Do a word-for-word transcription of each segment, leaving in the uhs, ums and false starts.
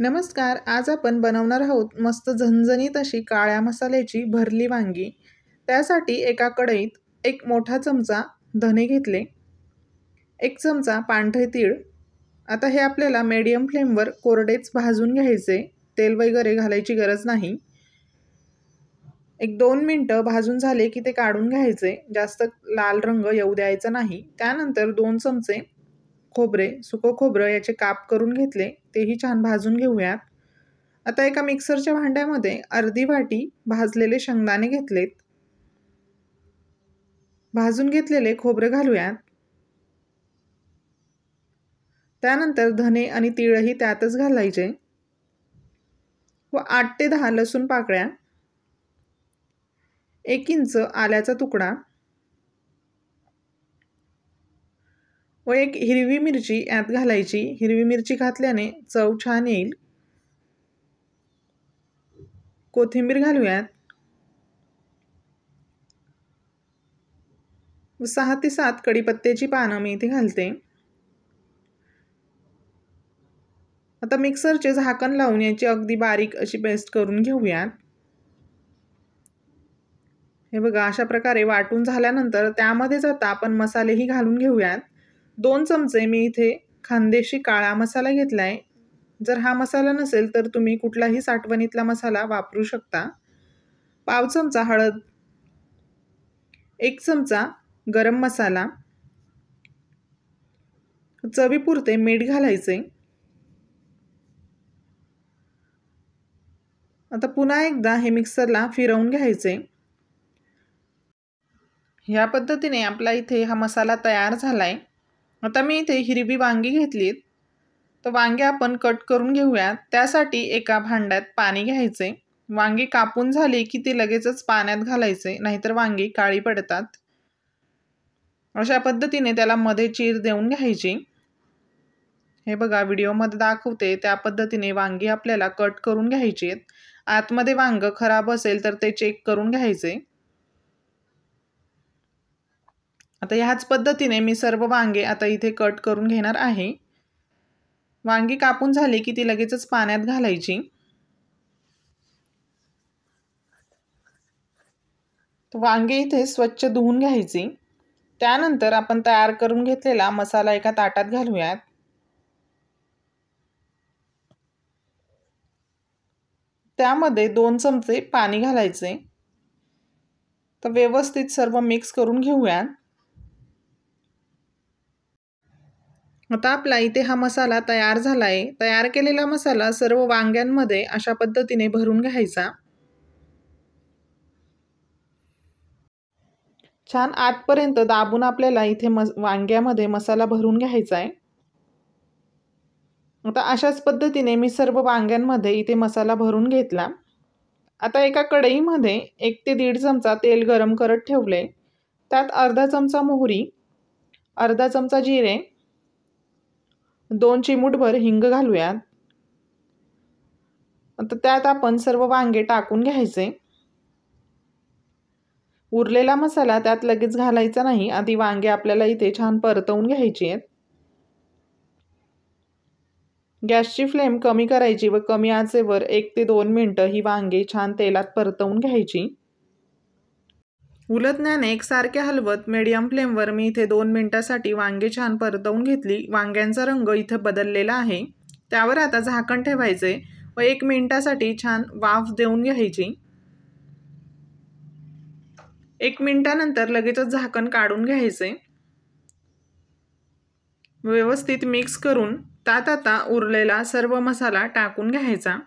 नमस्कार, आज आपण बनवणार आहोत मस्त झणझणीत अशी काळ्या मसाल्याची भरली वांगी। त्यासाठी एका कढईत एक मोठा चमचा धने घेतले, एक चमचा पांढरे तीळ। आता हे आपल्याला मीडियम फ्लेमवर कोरडेच भाजून घ्यायचे, तेल वगैरे घालायची गरज नाही। एक दोन मिनटं भाजून झाले की ते काढून घ्यायचे, जास्त लाल रंग येऊ द्यायचा नाही। त्यानंतर दोन चमचे खोबरे, सुको खोबरे याचे काप करून घेतले, तेही छान भाजून घेऊयात। आता एका मिक्सरच्या भांड्यामध्ये अर्धी वाटी भाजलेले शेंगदाणे घेतलेत, भाजून घेतलेले खोबरे घालूयात। त्यानंतर धने आणि तीळही त्यातच घालायचे व आठ ते दहा लसूण पाकळ्या, एक इंच आल्याचा तुकडा व एक हिरवी मिरची यात घालायची। हिरवी मिरची घातल्याने चव छान येईल। कोथिंबीर घालूयात व सहा ते सात कढीपत्त्याची पानं मी इथे घालते। आता मिक्सरचे झाकण लावून याची अगदी बारीक अशी पेस्ट करून घेऊयात। हे बघा, अशा प्रकारे वाटून झाल्यानंतर त्यामध्येच आता आपण मसालेही घालून घेऊयात। दोन चमचे मी इथे खानदेशी काळा मसाला घेतला आहे। जर हा मसाला नसेल तर तुम्ही कुठलाही साठवणीतला मसाला वापरू शकता। पाव चमचा हळद, एक चमचा गरम मसाला, चवीपुरते मीठ घालायचे। आता पुन्हा एकदा हे मिक्सरला फिरवून घ्यायचे। या पद्धतीने आपला इथे हा मसाला तयार झाला आहे। आता मी इथे हिरवी वांगी घेतलीत, तर वांगी आपण कट करून घेऊयात। त्यासाठी एका भांड्यात पाणी घ्यायचे। वांगी कापून झाली की ती लगेचच पाण्यात घालायचे, नाहीतर वांगी काळी पडतात। अशा पद्धतीने त्याला मध्ये चीर देऊन घ्यायची। हे बघा, व्हिडिओमध्ये दाखवते त्या पद्धतीने वांगी आपल्याला कट करून घ्यायची आहेत। आतमध्ये वांगं खराब असेल तर ते चेक करून घ्यायचे। आता ह्याच पद्धतीने मी सर्व वांगे आता इथे कट करून घेणार आहे। वांगी कापून झाली की ती लगेचच पाण्यात घालायची। वांगे इथे स्वच्छ धुवून घ्यायची। त्यानंतर आपण तयार करून घेतलेला मसाला एका ताटात घालूयात। त्यामध्ये दोन चमचे पाणी घालायचे, तर व्यवस्थित सर्व मिक्स करून घेऊयात। आता आपला इथे हा मसाला तयार झाला आहे। तयार केलेला मसाला सर्व वांग्यांमध्ये अशा पद्धतीने भरून घ्यायचा। छान आतपर्यंत दाबून आपल्याला इथे मस वांग्यामध्ये मसाला भरून घ्यायचा आहे। आता अशाच पद्धतीने मी सर्व वांग्यांमध्ये इथे मसाला भरून घेतला। आता एका कढईमध्ये एक ते दीड चमचा तेल गरम करत ठेवले, त्यात अर्धा चमचा मोहरी, अर्धा चमचा जिरे, दोन चिमूटभर हिंग घालूयात। आता त्यात आपण सर्व वांगे टाकून घ्यायचे। उरलेला मसाला त्यात लगेच घालायचा नाही, आधी वांगे आपल्याला इथे छान परतवून घ्यायची आहेत। गॅसची फ्लेम कमी करायची व कमी आचेवर एक ते दोन मिनटं ही वांगे छान तेलात परतवून घ्यायची। उलटण्याने एकसारखे हलवत मीडियम फ्लेमवर मी इथे दोन मिनटासाठी वांगे छान परतवून घेतली। वांग्यांचा रंग इथे बदललेला आहे, त्यावर आता झाकण ठेवायचे व एक मिनटासाठी छान वाफ देऊन घ्यायची। एक मिनटानंतर लगेचच झाकण काढून घ्यायचे। व्यवस्थित मिक्स करून त्यात आता उरलेला सर्व मसाला टाकून घ्यायचा।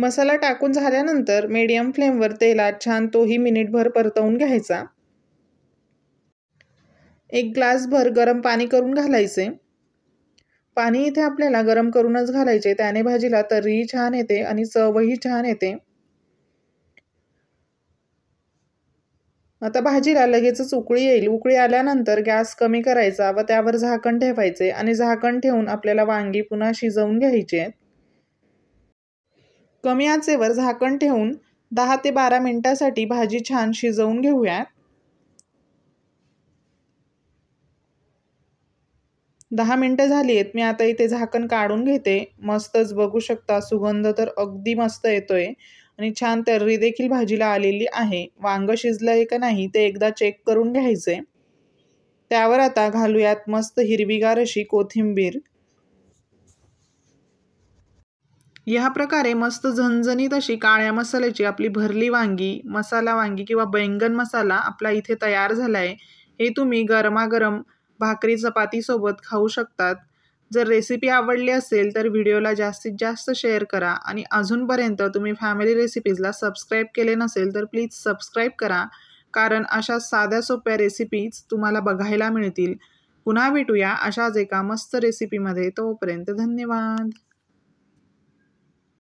मसाला टाकून झाल्यानंतर मीडियम फ्लेमवर तेलात छान तोही मिनिटभर परतवून घ्यायचा। एक ग्लासभर गरम पाणी करून घालायचे। पाणी इथे आपल्याला गरम करूनच घालायचे, त्याने भाजीला तरीही छान येते आणि चवही छान येते। आता भाजीला लगेचच उकळी येईल। उकळी आल्यानंतर गॅस कमी करायचा व त्यावर झाकण ठेवायचे आणि झाकण ठेवून आपल्याला वांगी पुन्हा शिजवून घ्यायची आहेत। कमी आचेवर झाकण ठेवून दहा ते बारा मिनिटांसाठी भाजी छान शिजवून घेऊयात। दहा मिनटं झाली आहेत। मी आता इथे झाकण काढून घेते। मस्तच बघू शकता, सुगंध तर अगदी मस्त येतोय आणि छान तर्री देखील भाजीला आलेली आहे। वांग शिजलंय का नाही ते एकदा चेक करून घ्यायचे। त्यावर आता घालूयात मस्त हिरवीगार अशी कोथिंबीर। या प्रकारे मस्त झणझणीत अशी काळ्या मसाल्याची आपली भरली वांगी, मसाला वांगी किंवा बैंगन मसाला आपला इथे तयार झालाय। हे तुम्ही गरमागरम भाकरी चपाती सोबत खाऊ शकतात। जर रेसिपी आवडली असेल तर व्हिडिओला जास्तीत जास्त शेअर करा आणि अजूनपर्यंत तुम्ही फॅमिली रेसिपीजला सबस्क्राईब केले नसेल तर प्लीज सबस्क्राईब करा, कारण अशा साध्या सोप्या रेसिपीज तुम्हाला बघायला मिळतील। पुन्हा भेटूया अशाच एका मस्त रेसिपीमध्ये, तोपर्यंत धन्यवाद।